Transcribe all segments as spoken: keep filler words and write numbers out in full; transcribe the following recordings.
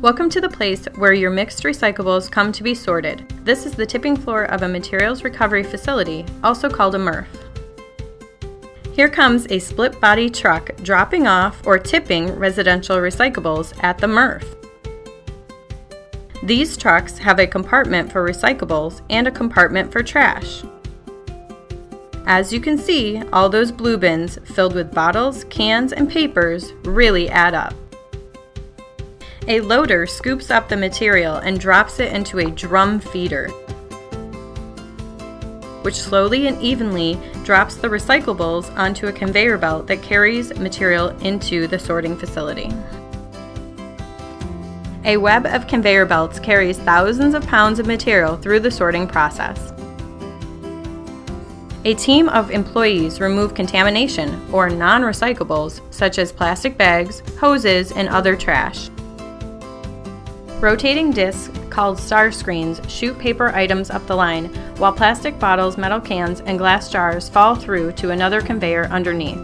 Welcome to the place where your mixed recyclables come to be sorted. This is the tipping floor of a materials recovery facility, also called a M R F. Here comes a split body truck dropping off or tipping residential recyclables at the M R F. These trucks have a compartment for recyclables and a compartment for trash. As you can see, all those blue bins filled with bottles, cans, and papers really add up. A loader scoops up the material and drops it into a drum feeder, which slowly and evenly drops the recyclables onto a conveyor belt that carries material into the sorting facility. A web of conveyor belts carries thousands of pounds of material through the sorting process. A team of employees remove contamination or non-recyclables such as plastic bags, hoses, and other trash. Rotating discs called star screens shoot paper items up the line, while plastic bottles, metal cans, and glass jars fall through to another conveyor underneath.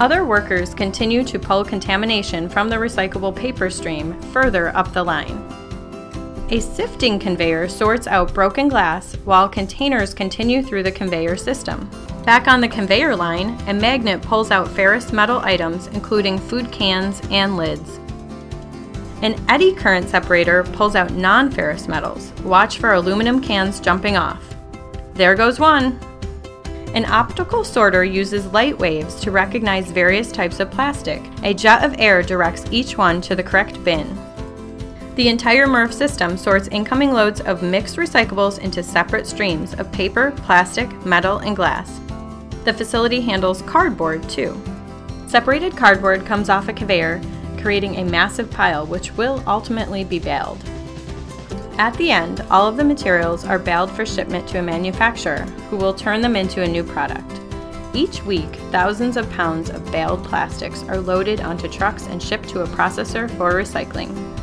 Other workers continue to pull contamination from the recyclable paper stream further up the line. A sifting conveyor sorts out broken glass while containers continue through the conveyor system. Back on the conveyor line, a magnet pulls out ferrous metal items including food cans and lids. An eddy current separator pulls out non-ferrous metals. Watch for aluminum cans jumping off. There goes one! An optical sorter uses light waves to recognize various types of plastic. A jet of air directs each one to the correct bin. The entire M R F system sorts incoming loads of mixed recyclables into separate streams of paper, plastic, metal, and glass. The facility handles cardboard too. Separated cardboard comes off a conveyor, creating a massive pile which will ultimately be baled. At the end, all of the materials are baled for shipment to a manufacturer who will turn them into a new product. Each week, thousands of pounds of baled plastics are loaded onto trucks and shipped to a processor for recycling.